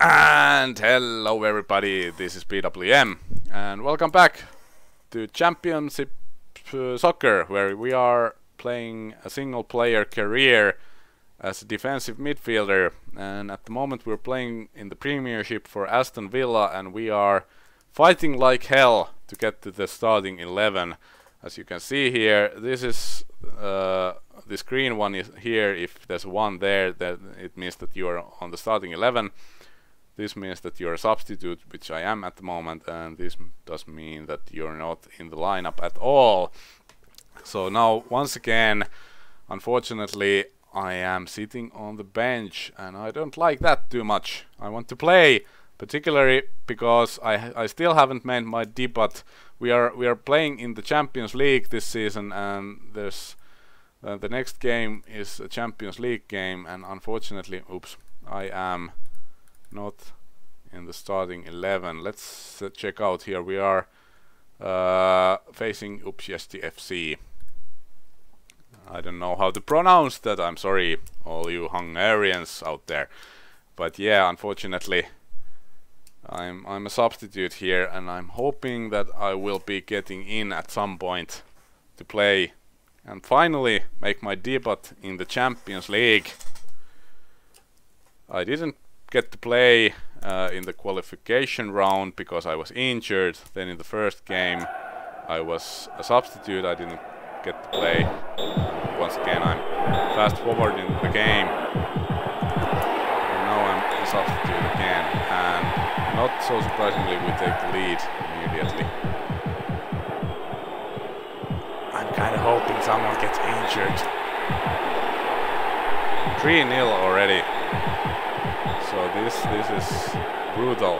And hello everybody, this is PWM and welcome back to Championship Soccer, where we are playing a single player career as a defensive midfielder. And at the moment we're playing in the Premiership for Aston Villa, and we are fighting like hell to get to the starting 11. As you can see here, this is this green one is here. If there's one there, then it means that you are on the starting 11. This means that you're a substitute, which I am at the moment, and this does mean that you're not in the lineup at all. So now, once again, unfortunately, I am sitting on the bench, and I don't like that too much. I want to play, particularly because I still haven't made my debut. We are playing in the Champions League this season, and there's the next game is a Champions League game, and unfortunately, oops, I am not in the starting 11. Let's check out here. We are facing Upsiesti FC. I don't know how to pronounce that. I'm sorry, all you Hungarians out there. But yeah, unfortunately, I'm a substitute here, and I'm hoping that I will be getting in at some point to play and finally make my debut in the Champions League. I didn't get to play in the qualification round because I was injured. Then in the first game I was a substitute, I didn't get to play. Once again, I'm fast forward in the game, and now I'm a substitute again, and not so surprisingly we take the lead immediately. I'm kind of hoping someone gets injured. 3-0 already. So this is brutal.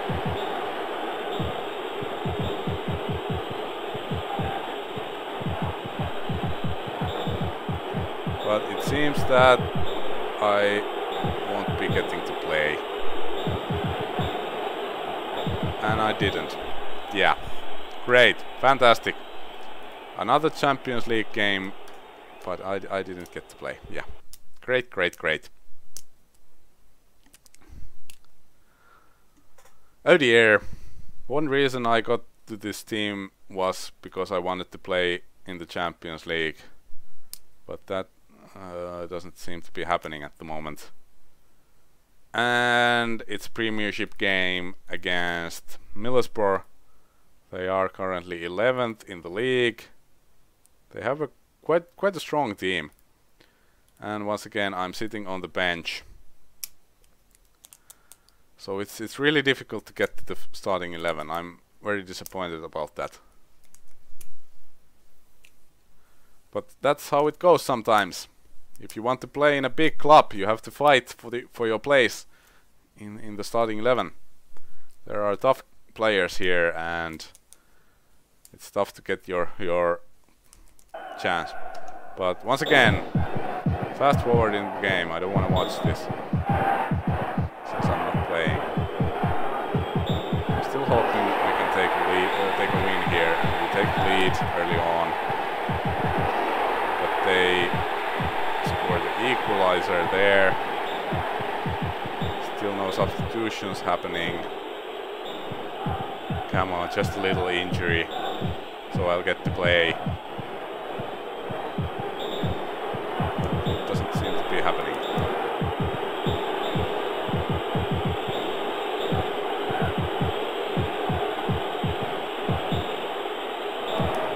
But it seems that I won't be getting to play. And I didn't. Yeah. Great. Fantastic. Another Champions League game, but I didn't get to play. Yeah. Great, great, great. Oh dear, one reason I got to this team was because I wanted to play in the Champions League, but that doesn't seem to be happening at the moment. And it's Premiership game against Millisborough. They are currently 11th in the league. They have a quite a strong team, and once again I'm sitting on the bench. So it's really difficult to get to the starting 11. I'm very disappointed about that. But that's how it goes sometimes. If you want to play in a big club, you have to fight for your place in the starting 11. There are tough players here, and it's tough to get your chance. But once again, fast forward in the game. I don't want to watch this. Hoping we can take a win here, and we take the lead early on, but they scored the equalizer there. Still no substitutions happening. Come on, just a little injury, so I'll get to play. Doesn't seem to be happening.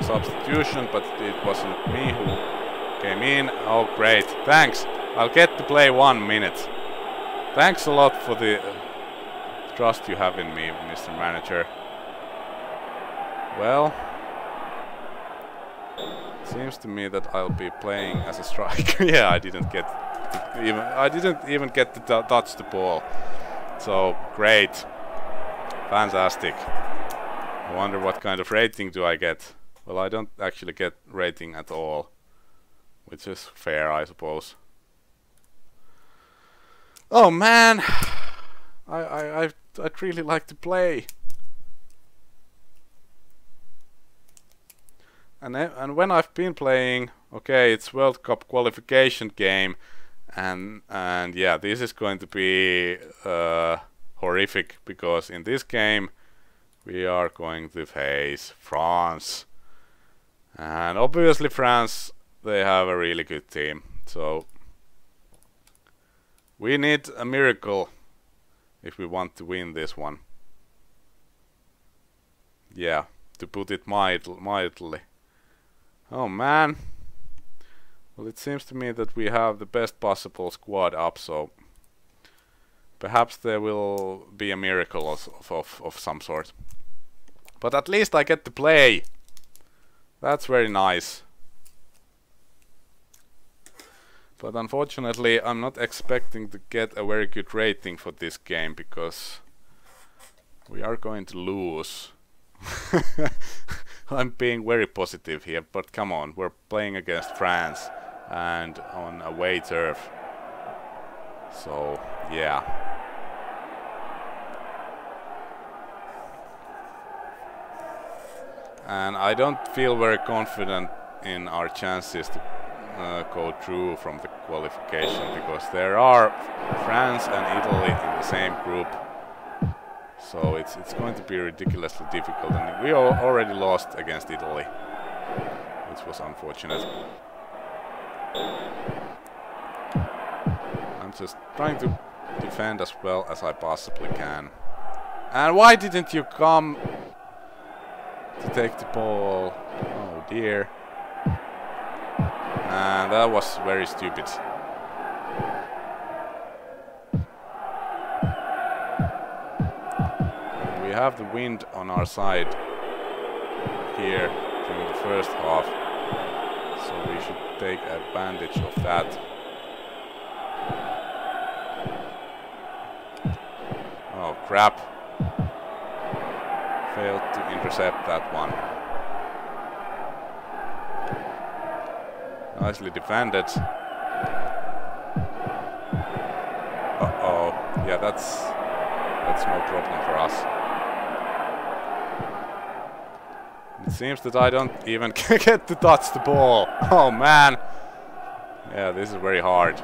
Substitution, but it wasn't me who came in. Oh great, thanks, I'll get to play 1 minute. Thanks a lot for the trust you have in me, Mr. Manager. Well, it seems to me that I'll be playing as a striker. Yeah, I didn't even get to touch the ball. So great, fantastic. I wonder what kind of rating do I get. Well, I don't actually get rating at all, which is fair, I suppose. Oh man, I'd really like to play. And when I've been playing, okay, it's World Cup qualification game, and yeah, this is going to be horrific. horrific, because in this game we are going to face France. And obviously France, they have a really good team. So we need a miracle if we want to win this one. Yeah, to put it mildly. Oh man. Well, it seems to me that we have the best possible squad up, so perhaps there will be a miracle of some sort. But at least I get to play. That's very nice. But unfortunately, I'm not expecting to get a very good rating for this game, because we are going to lose. I'm being very positive here, but come on, we're playing against France and on away turf. So, yeah. And I don't feel very confident in our chances to go through from the qualification, because there are France and Italy in the same group, so it's going to be ridiculously difficult. And we already lost against Italy, which was unfortunate. I'm just trying to defend as well as I possibly can. And why didn't you come to take the ball? Oh dear. And that was very stupid. We have the wind on our side here during the first half, so we should take advantage of that. Oh crap. Failed to intercept that one. Nicely defended. Uh-oh. Yeah, that's no problem for us. It seems that I don't even get to touch the ball. Oh, man. Yeah, this is very hard.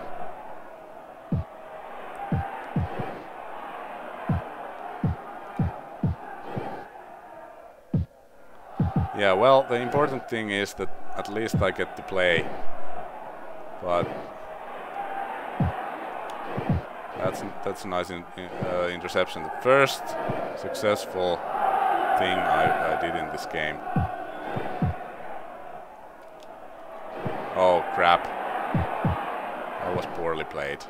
Yeah, well, the important thing is that at least I get to play, but that's a nice interception. The first successful thing I did in this game. Oh crap! That was poorly played.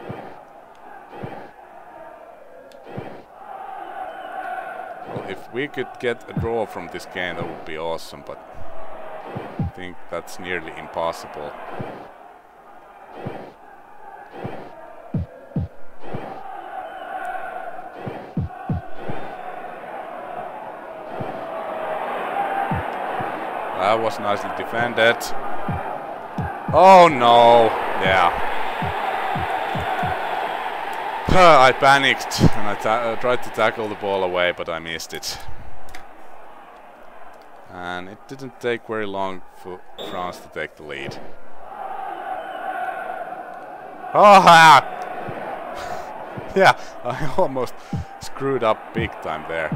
Well, if we could get a draw from this game, that would be awesome, but I think that's nearly impossible. That was nicely defended. Oh no! Yeah. I panicked and I tried to tackle the ball away, but I missed it. And it didn't take very long for France to take the lead. Oh, yeah, I almost screwed up big time there.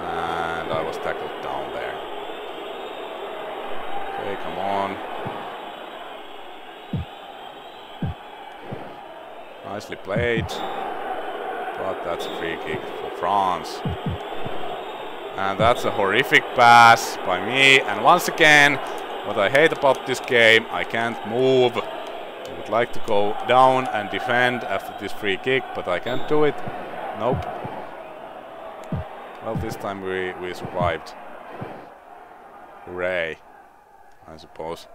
And I was tackled down there. Okay, come on. Nicely played. But that's a free kick for France. And that's a horrific pass by me. And once again, what I hate about this game, I can't move. I would like to go down and defend after this free kick, but I can't do it. Nope. Well, this time we survived. Hooray, I suppose.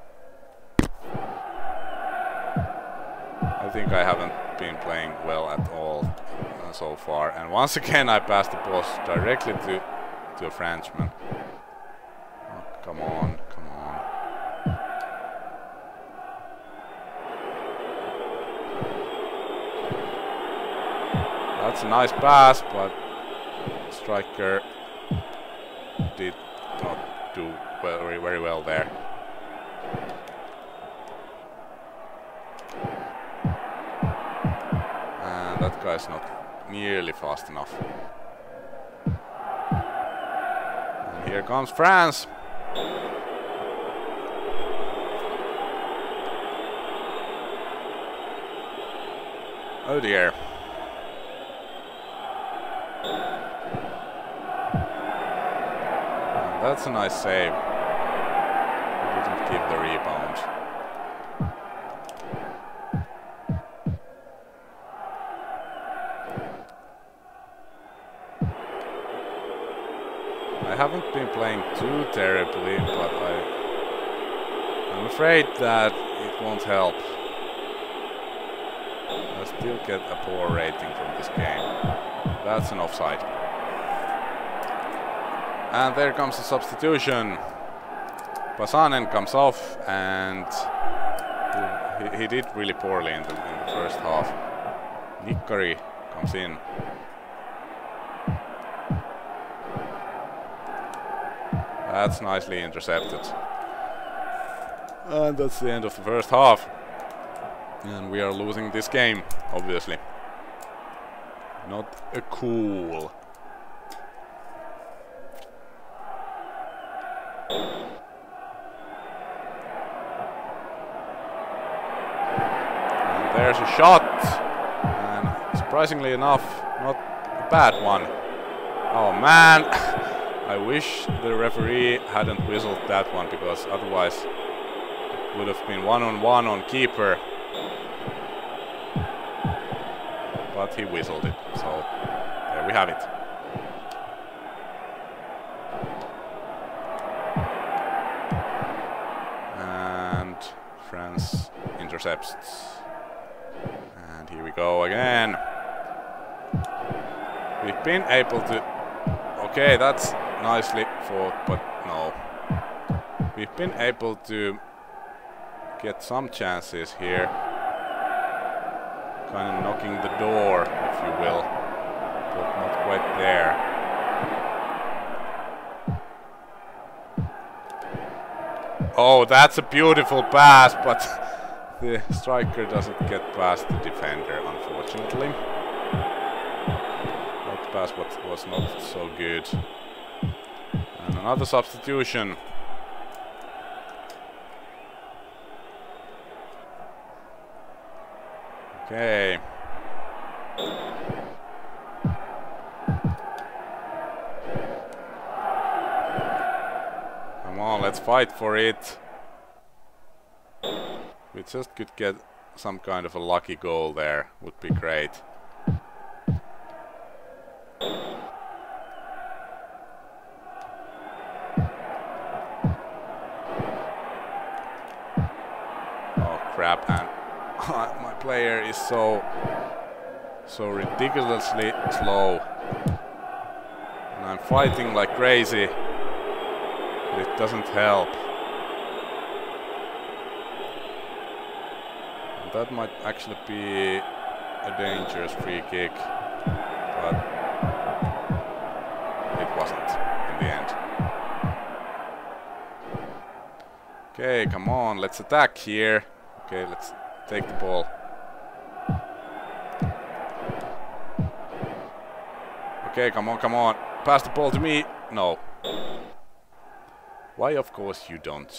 I think I haven't been playing well at all so far, and once again I passed the ball directly to a Frenchman. Oh, come on, come on. That's a nice pass, but the striker did not do very well there. That guy's not nearly fast enough. And here comes France. Oh dear. That's a nice save. Didn't give the rebound. I haven't been playing too terribly, but I'm afraid that it won't help. I still get a poor rating from this game. That's an offside. And there comes the substitution. Pasanen comes off, and he did really poorly in the first half. Nikkari comes in. That's nicely intercepted. And that's the end of the first half. And we are losing this game, obviously. Not a cool. And there's a shot, and surprisingly enough, not a bad one. Oh man, I wish the referee hadn't whistled that one, because otherwise it would have been one-on-one on keeper. But he whistled it, so there we have it. And France intercepts. And here we go again. We've been able to... Okay, that's nicely fought, but no. We've been able to get some chances here. Kind of knocking the door, if you will, but not quite there. Oh, that's a beautiful pass, but the striker doesn't get past the defender, unfortunately. That pass was not so good. And another substitution. Okay. Come on, let's fight for it. We just could get some kind of a lucky goal there, would be great. Oh crap, and my player is so ridiculously slow, and I'm fighting like crazy, but it doesn't help. And that might actually be a dangerous free kick, but it wasn't in the end. Okay, come on, let's attack here. Okay, let's take the ball. Okay, come on, come on. Pass the ball to me. No. Why, of course, you don't.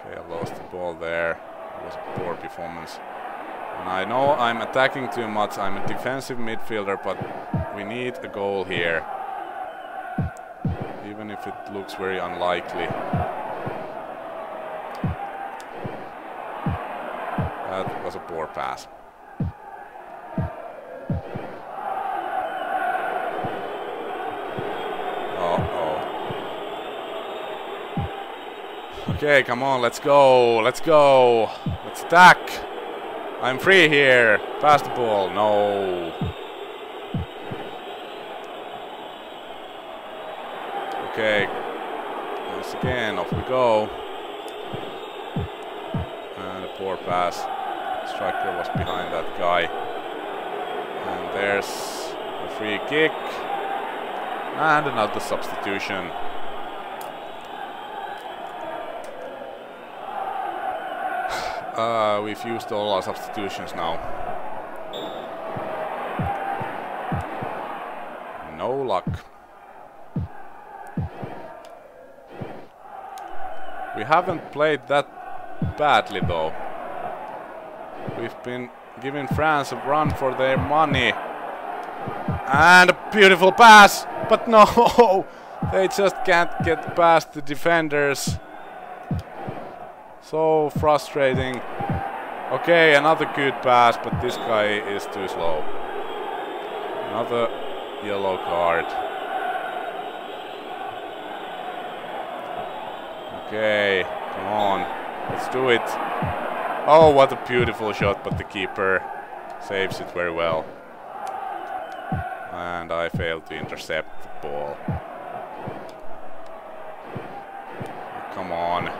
Okay, I lost the ball there. It was a poor performance. And I know I'm attacking too much. I'm a defensive midfielder, but we need a goal here. Even if it looks very unlikely. That was a poor pass. Uh-oh. Okay, come on, let's go, let's go. Let's attack. I'm free here. Pass the ball. No. Okay. Once again, off we go. And a poor pass. Striker was behind that guy. And there's a free kick. And another substitution. We've used all our substitutions now. No luck. We haven't played that badly though. We've been giving France a run for their money. And a beautiful pass, but no! They just can't get past the defenders. So frustrating. Okay, another good pass, but this guy is too slow. Another yellow card. Okay, come on, let's do it. Oh, what a beautiful shot, but the keeper saves it very well. And I failed to intercept the ball. Come on.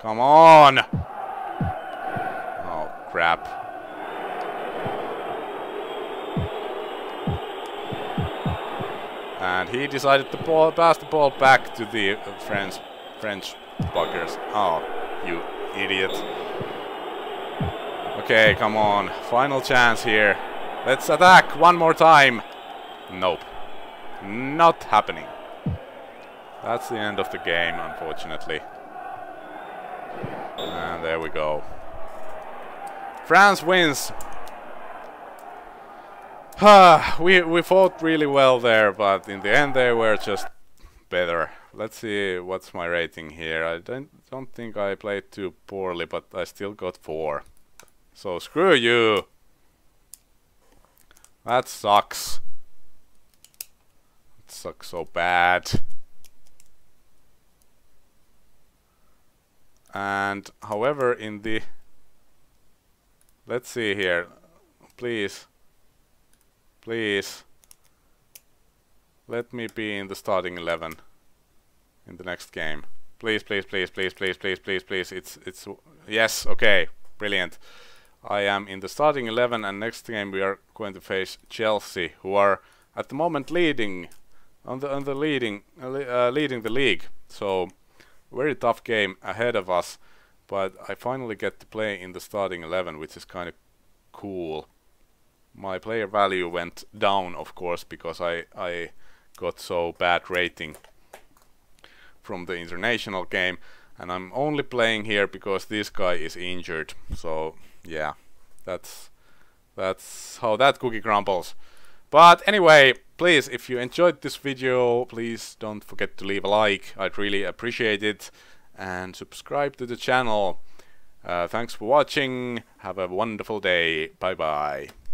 Come on! Oh, crap. And he decided to pass the ball back to the French buggers. Oh, you idiot. Okay, come on. Final chance here. Let's attack one more time. Nope. Not happening. That's the end of the game, unfortunately. And there we go. France wins. We fought really well there, but in the end they were just better. Let's see what's my rating here. I don't think I played too poorly, but I still got 4. So screw you. That sucks. It sucks so bad. And however, in the, let's see here, please let me be in the starting 11 in the next game. Please. It's yes, okay, brilliant. I am in the starting 11, and next game we are going to face Chelsea, who are at the moment leading leading the league. So very tough game ahead of us, but I finally get to play in the starting 11, which is kind of cool. My player value went down, of course, because I got so bad rating from the international game, and I'm only playing here because this guy is injured. So yeah, that's how that cookie crumbles. But anyway, please, if you enjoyed this video, please don't forget to leave a like. I'd really appreciate it. And subscribe to the channel. Thanks for watching. Have a wonderful day. Bye bye.